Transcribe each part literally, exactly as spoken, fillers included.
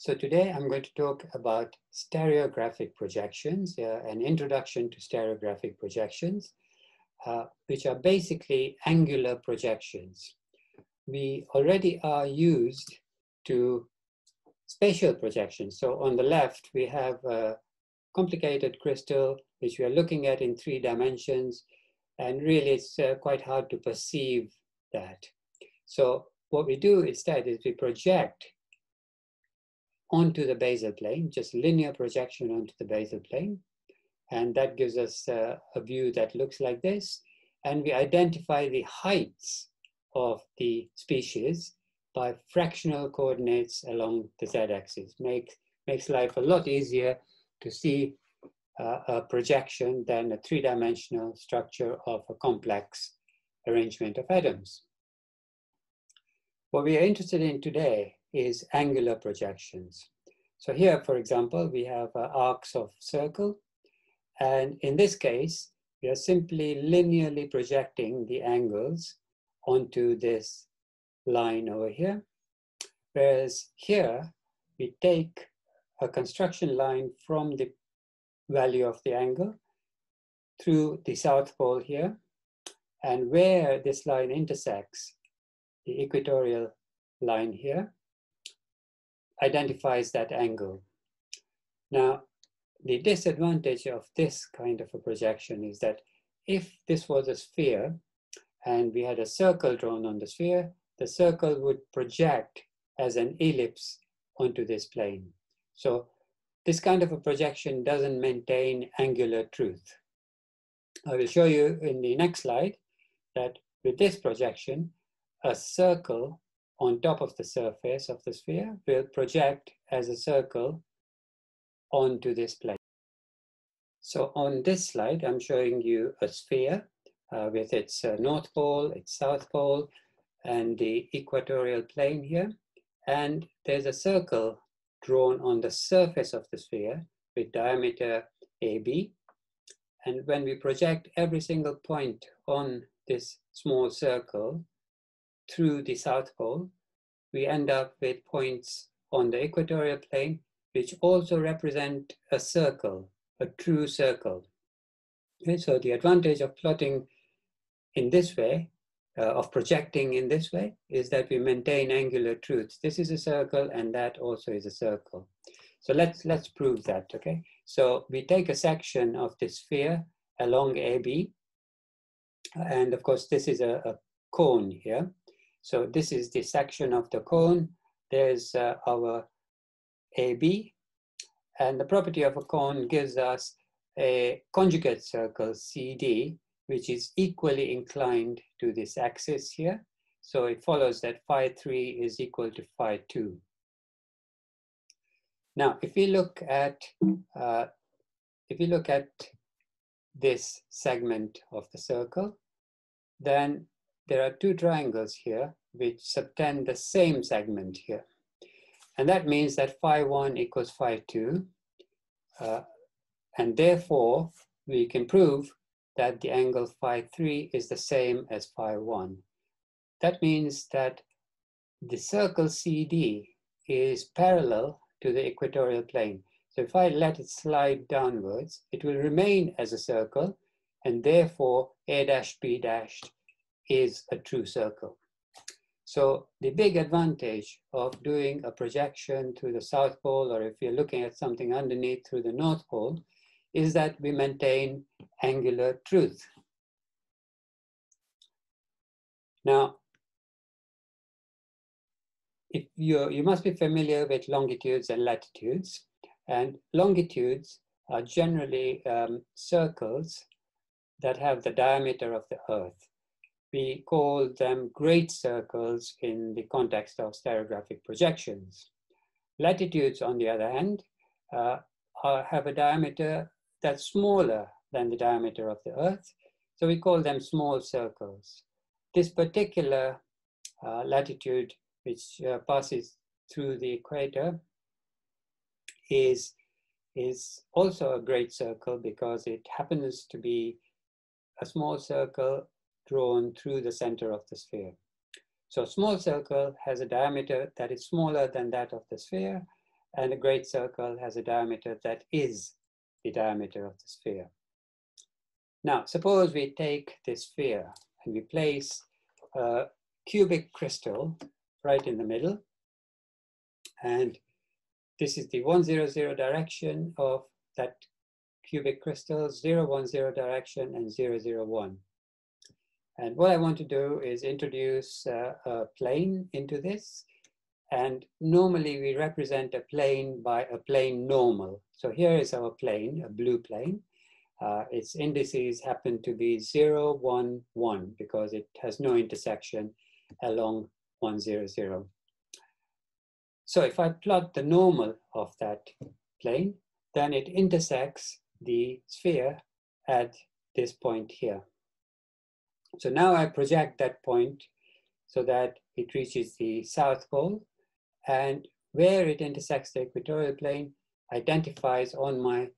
So today I'm going to talk about stereographic projections, uh, an introduction to stereographic projections, uh, which are basically angular projections. We already are used to spatial projections. So on the left, we have a complicated crystal, which we are looking at in three dimensions. And really, it's uh, quite hard to perceive that. So what we do instead is we project onto the basal plane, just linear projection onto the basal plane. And that gives us uh, a view that looks like this. And we identify the heights of the species by fractional coordinates along the z-axis. Make, makes life a lot easier to see uh, a projection than a three-dimensional structure of a complex arrangement of atoms. What we are interested in today is angular projections. So here, for example, we have uh, arcs of circle. And in this case, we are simply linearly projecting the angles onto this line over here. Whereas here, we take a construction line from the value of the angle through the South Pole here. And where this line intersects, the equatorial line here identifies that angle. Now, the disadvantage of this kind of a projection is that if this was a sphere and we had a circle drawn on the sphere, the circle would project as an ellipse onto this plane. So this kind of a projection doesn't maintain angular truth. I will show you in the next slide that with this projection, a circle on top of the surface of the sphere will project as a circle onto this plane. So on this slide, I'm showing you a sphere uh, with its uh, North Pole, its South Pole, and the equatorial plane here. And there's a circle drawn on the surface of the sphere with diameter A B. And when we project every single point on this small circle through the South Pole, we end up with points on the equatorial plane, which also represent a circle, a true circle. Okay, so the advantage of plotting in this way, uh, of projecting in this way, is that we maintain angular truth. This is a circle, and that also is a circle. So let's, let's prove that, okay? So we take a section of this sphere along A B, and of course, this is a, a cone here. So this is the section of the cone. There's uh, our A B, and the property of a cone gives us a conjugate circle C D, which is equally inclined to this axis here. So it follows that phi three is equal to phi two. Now, if we look at uh, if we look at this segment of the circle, then there are two triangles here which subtend the same segment here. And that means that phi one equals phi two. Uh, and therefore, we can prove that the angle phi three is the same as phi one. That means that the circle C D is parallel to the equatorial plane. So if I let it slide downwards, it will remain as a circle. And therefore, A dash B dash is a true circle. So the big advantage of doing a projection through the South Pole, or if you're looking at something underneath through the North Pole, is that we maintain angular truth. Now, if you're, you must be familiar with longitudes and latitudes, and longitudes are generally um, circles that have the diameter of the Earth. We call them great circles in the context of stereographic projections. Latitudes, on the other hand, uh, are, have a diameter that's smaller than the diameter of the Earth, so we call them small circles. This particular uh, latitude, which uh, passes through the equator, is, is also a great circle because it happens to be a small circle drawn through the center of the sphere. So a small circle has a diameter that is smaller than that of the sphere, and a great circle has a diameter that is the diameter of the sphere. Now, suppose we take this sphere and we place a cubic crystal right in the middle, and this is the one zero zero direction of that cubic crystal, zero one zero direction, and zero zero one. And what I want to do is introduce uh, a plane into this. And normally we represent a plane by a plane normal. So here is our plane, a blue plane. Uh, its indices happen to be zero, one, one, because it has no intersection along one zero zero. So if I plot the normal of that plane, then it intersects the sphere at this point here. So now I project that point so that it reaches the South Pole, and where it intersects the equatorial plane identifies on my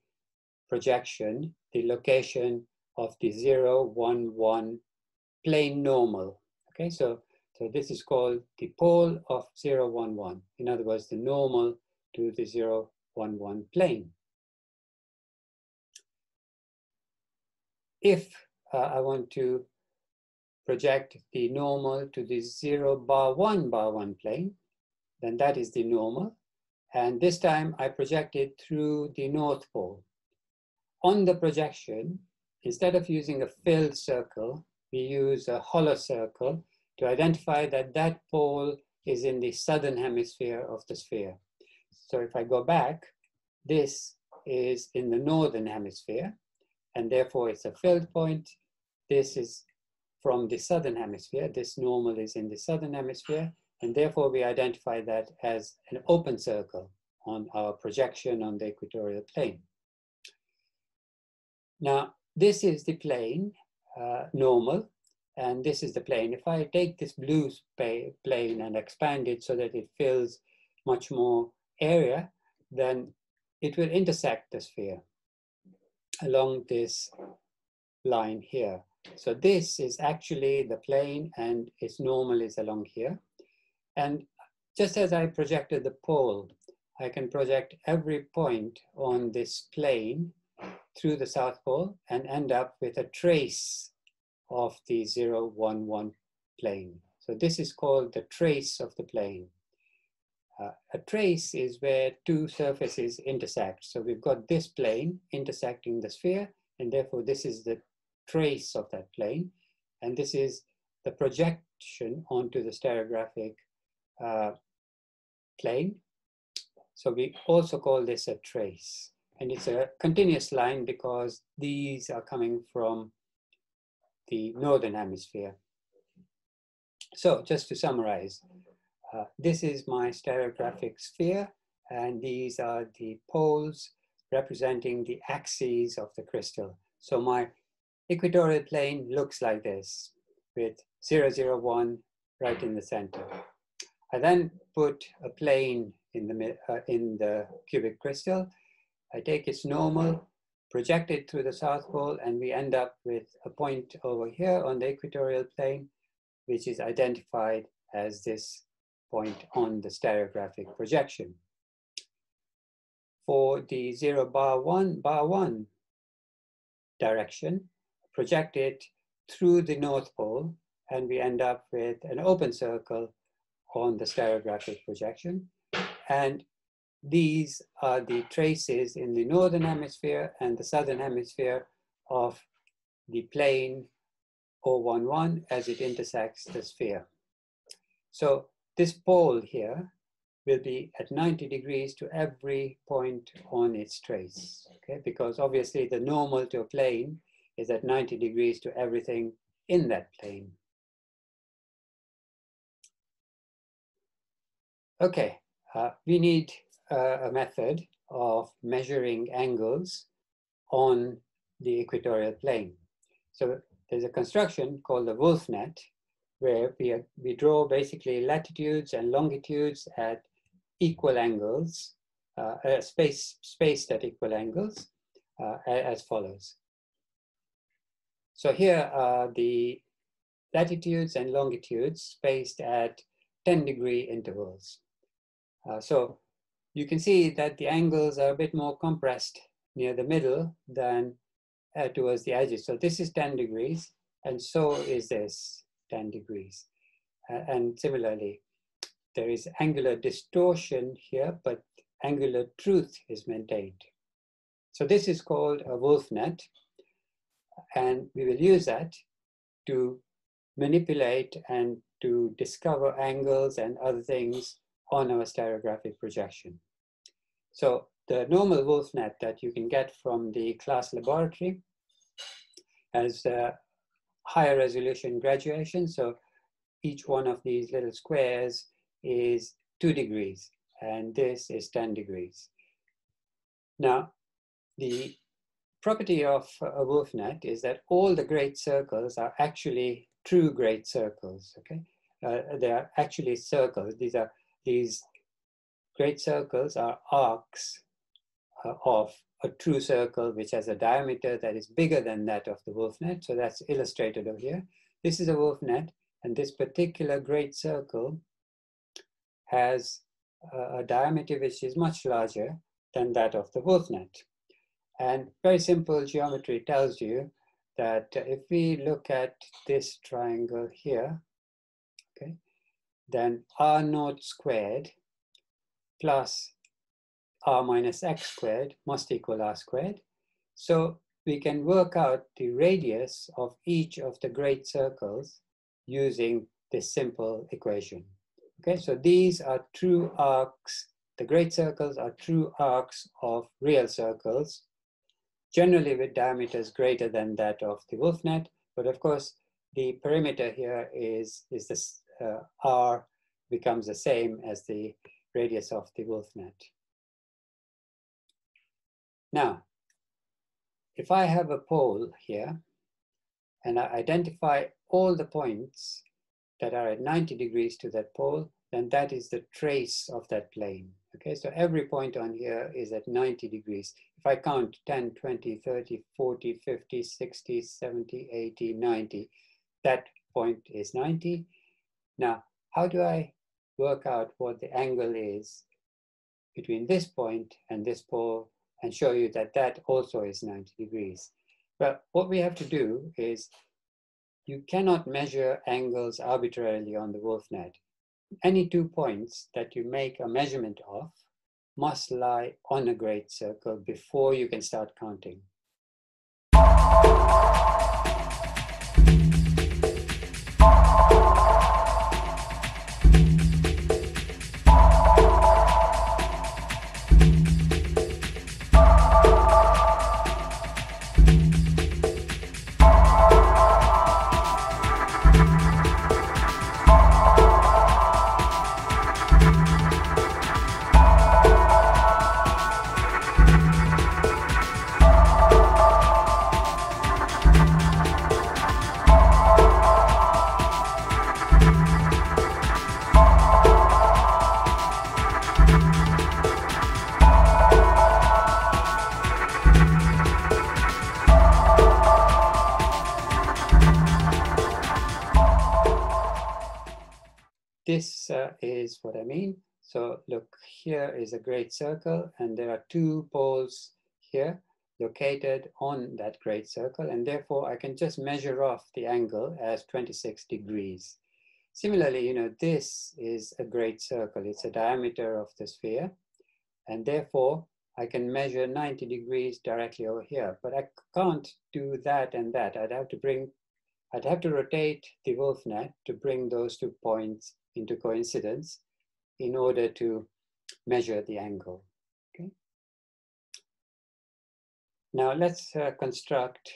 projection the location of the zero, one, one plane normal. Okay, so, so this is called the pole of zero, one, one. In other words, the normal to the zero, one, one plane. If uh, I want to project the normal to the zero bar one bar one plane, then that is the normal. And this time I project it through the North Pole. On the projection, instead of using a filled circle, we use a hollow circle to identify that that pole is in the southern hemisphere of the sphere. So if I go back, this is in the northern hemisphere, and therefore it's a filled point. This is from the southern hemisphere. This normal is in the southern hemisphere, and therefore we identify that as an open circle on our projection on the equatorial plane. Now, this is the plane uh, normal, and this is the plane. If I take this blue plane and expand it so that it fills much more area, then it will intersect the sphere along this line here. So this is actually the plane, and its normal is along here. And just as I projected the pole, I can project every point on this plane through the South Pole and end up with a trace of the zero, one, one plane. So this is called the trace of the plane. Uh, a trace is where two surfaces intersect. So we've got this plane intersecting the sphere, and therefore this is the trace of that plane, and this is the projection onto the stereographic uh, plane. So we also call this a trace, and it's a continuous line because these are coming from the northern hemisphere. So just to summarize, uh, this is my stereographic sphere, and these are the poles representing the axes of the crystal. So my equatorial plane looks like this, with zero, zero, one right in the center. I then put a plane in the, uh, in the cubic crystal. I take its normal, project it through the South Pole, and we end up with a point over here on the equatorial plane, which is identified as this point on the stereographic projection. For the zero bar one bar one direction, project it through the North Pole, and we end up with an open circle on the stereographic projection. And these are the traces in the northern hemisphere and the southern hemisphere of the plane zero, one, one as it intersects the sphere. So this pole here will be at ninety degrees to every point on its trace, okay? Because obviously the normal to a plane is at ninety degrees to everything in that plane. Okay, uh, we need uh, a method of measuring angles on the equatorial plane. So there's a construction called the Wulff net, where we, we draw basically latitudes and longitudes at equal angles, uh, uh, space, spaced at equal angles, uh, as follows. So here are the latitudes and longitudes spaced at ten degree intervals. Uh, so you can see that the angles are a bit more compressed near the middle than uh, towards the edges. So this is ten degrees, and so is this ten degrees. Uh, and similarly, there is angular distortion here, but angular truth is maintained. So this is called a Wulff net, and we will use that to manipulate and to discover angles and other things on our stereographic projection. So the normal Wulff net that you can get from the class laboratory has a higher resolution graduation. So each one of these little squares is two degrees, and this is ten degrees. Now, the property of a Wulff net is that all the great circles are actually true great circles, okay? Uh, they are actually circles. These are these great circles are arcs uh, of a true circle, which has a diameter that is bigger than that of the Wulff net. So that's illustrated over here. This is a Wulff net, and this particular great circle has a, a diameter which is much larger than that of the Wulff net. And very simple geometry tells you that if we look at this triangle here, okay, then r naught squared plus r minus x squared must equal r squared. So we can work out the radius of each of the great circles using this simple equation. Okay, so these are true arcs. The great circles are true arcs of real circles, generally with diameters greater than that of the Wulff net, but of course the perimeter here is, is this uh, R becomes the same as the radius of the Wulff net. Now, if I have a pole here and I identify all the points that are at ninety degrees to that pole, then that is the trace of that plane. Okay, so every point on here is at ninety degrees. If I count ten, twenty, thirty, forty, fifty, sixty, seventy, eighty, ninety, that point is ninety. Now, how do I work out what the angle is between this point and this pole and show you that that also is ninety degrees? But what we have to do is you cannot measure angles arbitrarily on the Wulff net. Any two points that you make a measurement of must lie on a great circle before you can start counting. This uh, is what I mean. So look, here is a great circle, and there are two poles here located on that great circle, and therefore I can just measure off the angle as twenty-six degrees. Similarly, you know, this is a great circle. It's a diameter of the sphere, and therefore I can measure ninety degrees directly over here, but I can't do that and that. I'd have to bring, I'd have to rotate the Wulff net to bring those two points into coincidence in order to measure the angle. Okay. Now let's uh, construct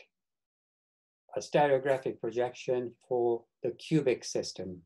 a stereographic projection for the cubic system.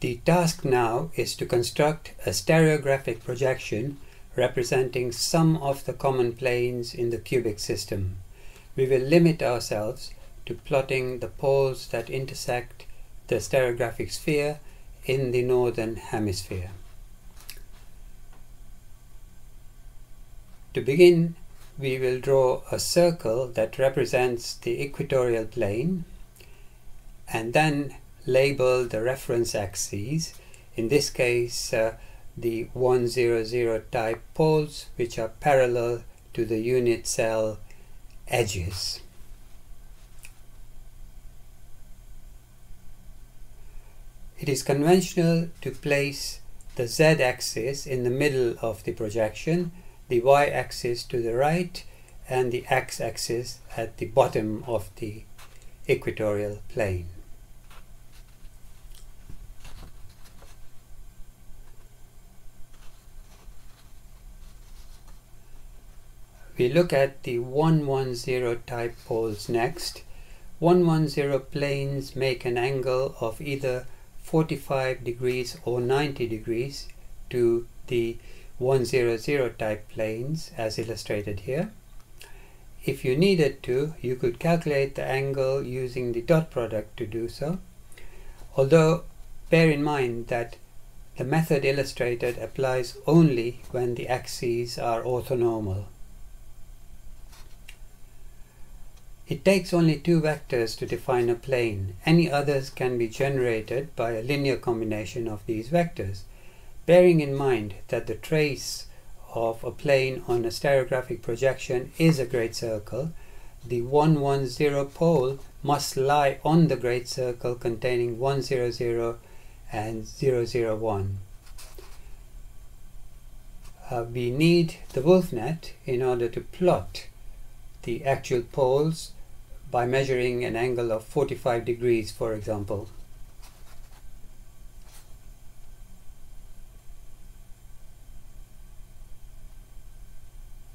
The task now is to construct a stereographic projection representing some of the common planes in the cubic system. We will limit ourselves to plotting the poles that intersect the stereographic sphere in the northern hemisphere. To begin, we will draw a circle that represents the equatorial plane and then label the reference axes, in this case uh, the one zero zero type poles, which are parallel to the unit cell edges. It is conventional to place the z-axis in the middle of the projection, the y-axis to the right, and the x-axis at the bottom of the equatorial plane. We look at the one one zero type poles next. one one zero planes make an angle of either forty-five degrees or ninety degrees to the one zero zero type planes, as illustrated here. If you needed to, you could calculate the angle using the dot product to do so, although bear in mind that the method illustrated applies only when the axes are orthonormal. It takes only two vectors to define a plane. Any others can be generated by a linear combination of these vectors. Bearing in mind that the trace of a plane on a stereographic projection is a great circle, the one one zero pole must lie on the great circle containing one zero zero and zero zero one. Uh, we need the Wulff net in order to plot the actual poles by measuring an angle of forty-five degrees, for example.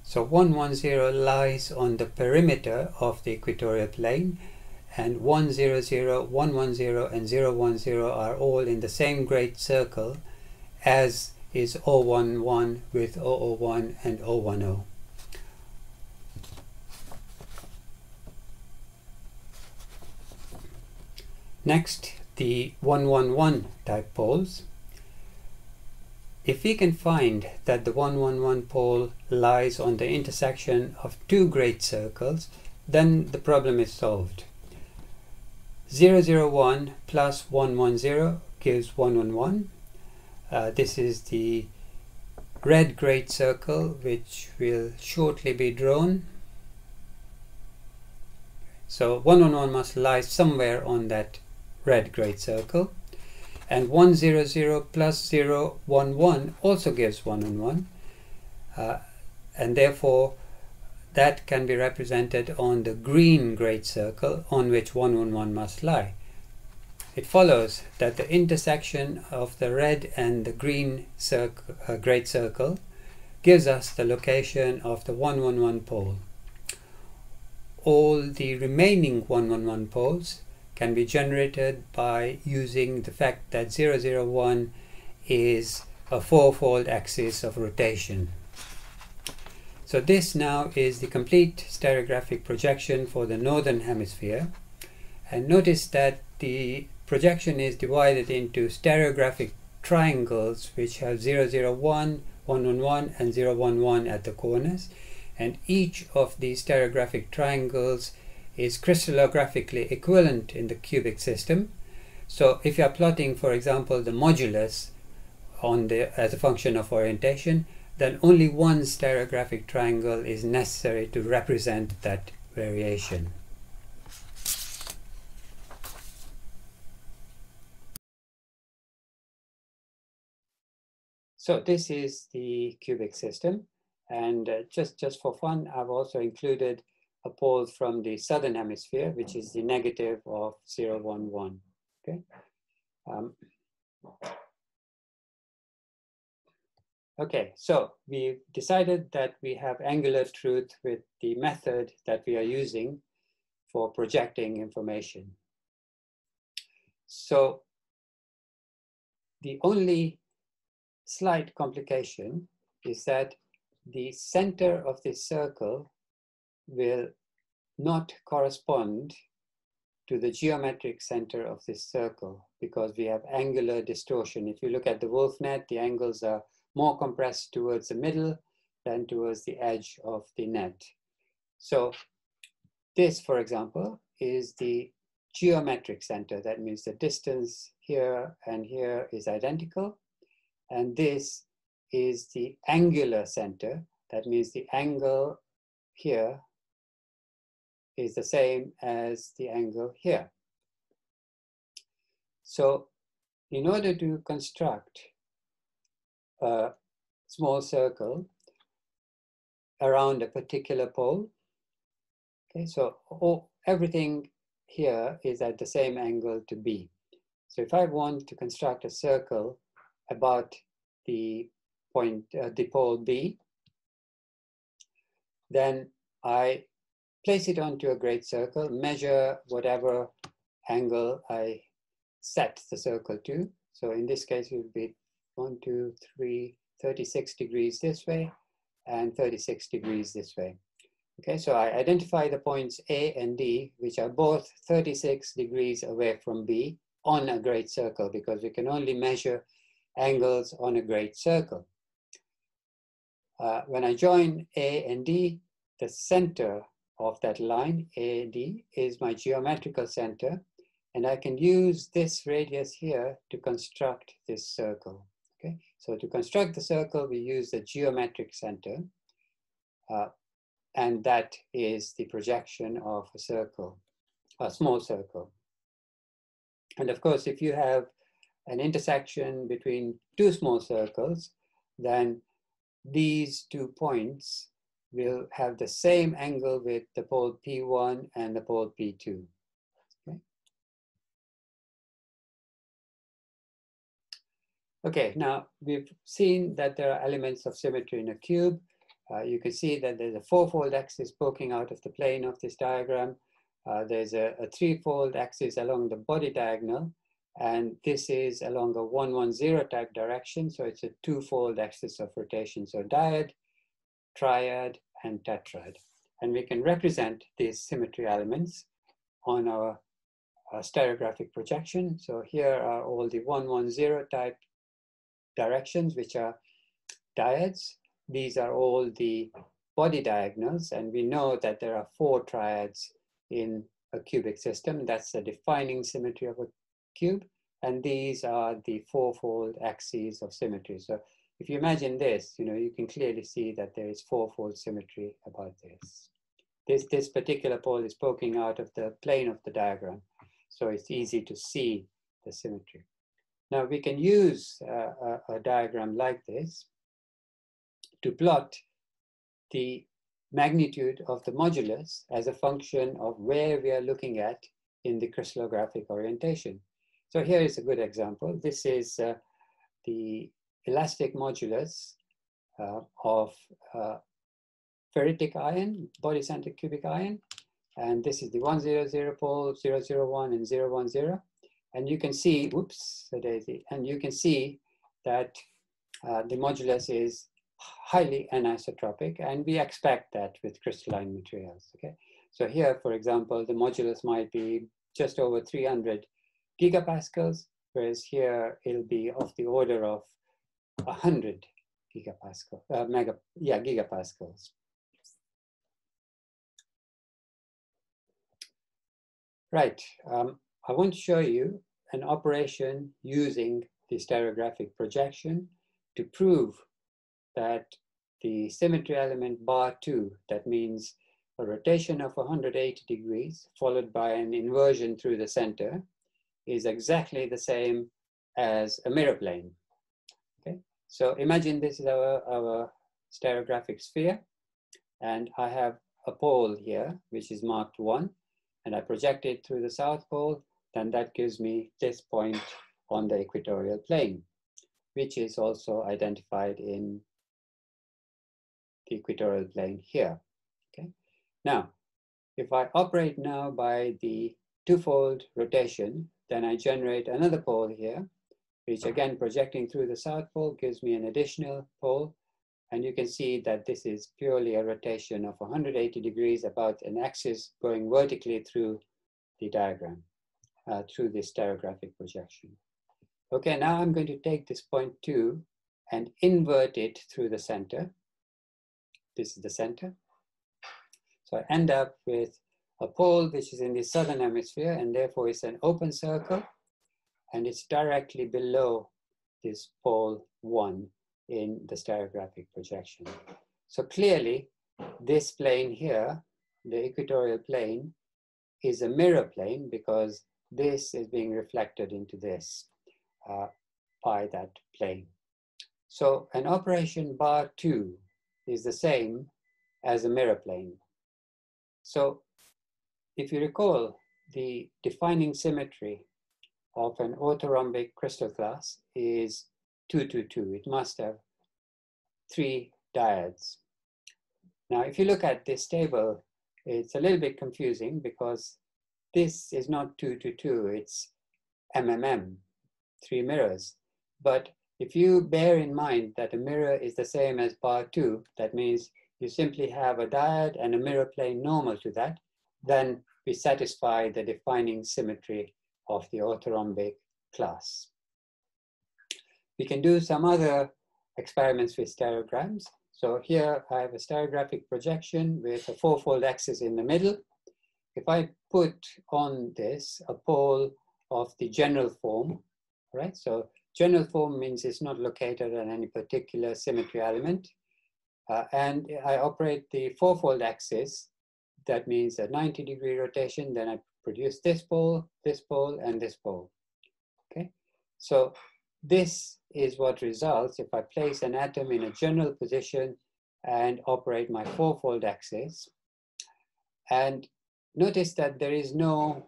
So one one zero lies on the perimeter of the equatorial plane, and one zero zero, one one zero and zero one zero are all in the same great circle, as is zero one one with zero zero one and zero one zero. Next, the one one one type poles. If we can find that the one one one pole lies on the intersection of two great circles, then the problem is solved. zero zero one plus one one zero gives one one one. Uh, this is the red great circle, which will shortly be drawn. So one one one must lie somewhere on that red great circle, and one zero zero plus zero one one also gives one one one, uh, and therefore that can be represented on the green great circle on which one one one must lie. It follows that the intersection of the red and the green circle, uh, great circle gives us the location of the one one one pole. All the remaining one one one poles can be generated by using the fact that zero zero one is a fourfold axis of rotation. So this now is the complete stereographic projection for the northern hemisphere, and notice that the projection is divided into stereographic triangles which have zero zero one, one one one and zero one one at the corners, and each of these stereographic triangles is crystallographically equivalent in the cubic system. So if you are plotting, for example, the modulus on the as a function of orientation, then only one stereographic triangle is necessary to represent that variation. So this is the cubic system, and uh, just just for fun, I've also included a pole from the southern hemisphere, which is the negative of zero one one. Okay. Um, okay. So we've decided that we have angular truth with the method that we are using for projecting information. So The only slight complication is that the center of this circle will not correspond to the geometric center of this circle because we have angular distortion. If you look at the Wulff net, the angles are more compressed towards the middle than towards the edge of the net. So this, for example, is the geometric center. That means the distance here and here is identical. And this is the angular center. That means the angle here is the same as the angle here. So in order to construct a small circle around a particular pole, okay, so all, everything here is at the same angle to B. So if I want to construct a circle about the point, uh, the pole B, then I place it onto a great circle, measure whatever angle I set the circle to. So in this case, it would be one, two, three, thirty-six degrees this way, and thirty-six degrees this way. Okay, so I identify the points A and D, which are both thirty-six degrees away from B on a great circle, because we can only measure angles on a great circle. Uh, when I join A and D, the center of that line, A D, is my geometrical center, and I can use this radius here to construct this circle. Okay, so to construct the circle, we use the geometric center, uh, and that is the projection of a circle, a small circle. And of course, if you have an intersection between two small circles, then these two points will have the same angle with the pole P one and the pole P two. Okay, okay, now we've seen that there are elements of symmetry in a cube. Uh, you can see that there's a fourfold axis poking out of the plane of this diagram. Uh, there's a, a threefold axis along the body diagonal, and this is along a one one zero type direction, so it's a twofold axis of rotation, so diad, triad, and tetrad. And we can represent these symmetry elements on our, our stereographic projection. So here are all the one one zero type directions, which are diads. These are all the body diagonals, and we know that there are four triads in a cubic system. That's the defining symmetry of a cube, and these are the fourfold axes of symmetry. So if you imagine this, you know, you can clearly see that there is fourfold symmetry about this. This, this particular pole is poking out of the plane of the diagram, so it's easy to see the symmetry. Now we can use uh, a, a diagram like this to plot the magnitude of the modulus as a function of where we are looking at in the crystallographic orientation. So here is a good example. This is uh, the elastic modulus uh, of uh, ferritic iron, body centered cubic iron, and this is the one zero zero pole, zero zero one and zero one zero, and you can see, whoops, so there's the, and you can see that uh, the modulus is highly anisotropic, and we expect that with crystalline materials. Okay, so here, for example, the modulus might be just over three hundred gigapascals, whereas here it'll be of the order of one hundred gigapascals, uh, mega, yeah, gigapascals. Right, um, I want to show you an operation using the stereographic projection to prove that the symmetry element bar two, that means a rotation of one hundred eighty degrees followed by an inversion through the center, is exactly the same as a mirror plane. So imagine this is our, our stereographic sphere, and I have a pole here, which is marked one, and I project it through the South Pole, then that gives me this point on the equatorial plane, which is also identified in the equatorial plane here. Okay? Now, if I operate now by the twofold rotation, then I generate another pole here, which again projecting through the South Pole gives me an additional pole. And you can see that this is purely a rotation of one hundred eighty degrees about an axis going vertically through the diagram, uh, through this stereographic projection. Okay, now I'm going to take this point two and invert it through the center. This is the center. So I end up with a pole which is in the southern hemisphere, and therefore it's an open circle, and it's directly below this pole one in the stereographic projection. So clearly, this plane here, the equatorial plane, is a mirror plane because this is being reflected into this uh, by that plane. So an operation bar two is the same as a mirror plane. So if you recall, the defining symmetry of an orthorhombic crystal class is two two two. It must have three diads. Now, if you look at this table, it's a little bit confusing because this is not two two two, it's M M M, three mirrors. But if you bear in mind that a mirror is the same as bar two, that means you simply have a diad and a mirror plane normal to that, then we satisfy the defining symmetry of the orthorhombic class. We can do some other experiments with stereograms. So here I have a stereographic projection with a fourfold axis in the middle. If I put on this a pole of the general form, right? So general form means it's not located on any particular symmetry element. Uh, and I operate the fourfold axis. That means a ninety degree rotation. Then I produce this pole, this pole, and this pole, okay? So this is what results if I place an atom in a general position and operate my fourfold axis. And notice that there is no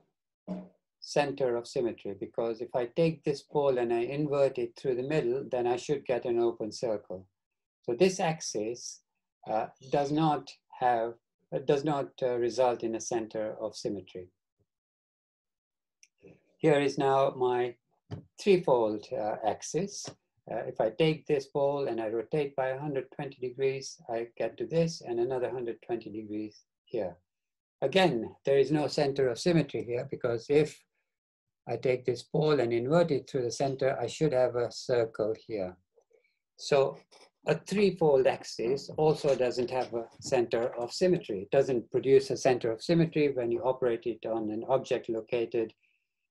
center of symmetry, because if I take this pole and I invert it through the middle, then I should get an open circle. So this axis uh, does not have, uh, does not uh, result in a center of symmetry. Here is now my threefold uh, axis. Uh, if I take this pole and I rotate by one hundred twenty degrees, I get to this, and another one hundred twenty degrees here. Again, there is no center of symmetry here, because if I take this pole and invert it through the center, I should have a circle here. So a threefold axis also doesn't have a center of symmetry. It doesn't produce a center of symmetry when you operate it on an object located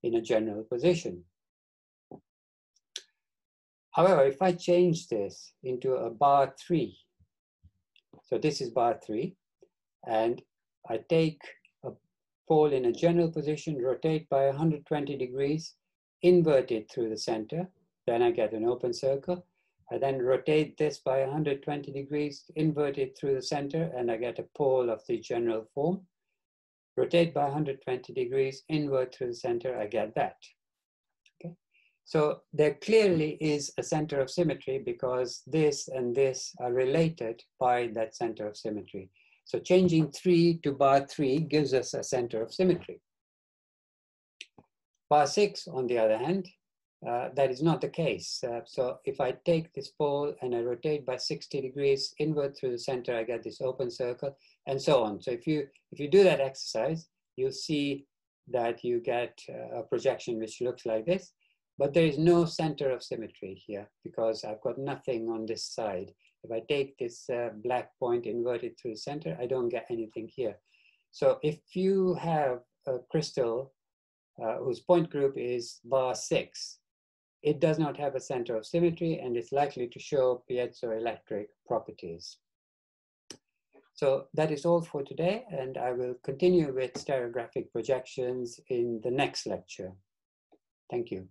in a general position. However, if I change this into a bar three, so this is bar three, and I take a pole in a general position, rotate by one hundred twenty degrees, invert it through the center, then I get an open circle. I then rotate this by one hundred twenty degrees, invert it through the center, and I get a pole of the general form. Rotate by one hundred twenty degrees, invert through the center, I get that. Okay? So there clearly is a center of symmetry because this and this are related by that center of symmetry. So changing three to bar three gives us a center of symmetry. Bar six, on the other hand, uh, that is not the case. Uh, so if I take this pole and I rotate by sixty degrees, invert through the center, I get this open circle, and so on. So if you, if you do that exercise, you'll see that you get a projection which looks like this, but there is no center of symmetry here because I've got nothing on this side. If I take this uh, black point inverted through the center, I don't get anything here. So if you have a crystal uh, whose point group is bar six, it does not have a center of symmetry and it's likely to show piezoelectric properties. So that is all for today, and I will continue with stereographic projections in the next lecture. Thank you.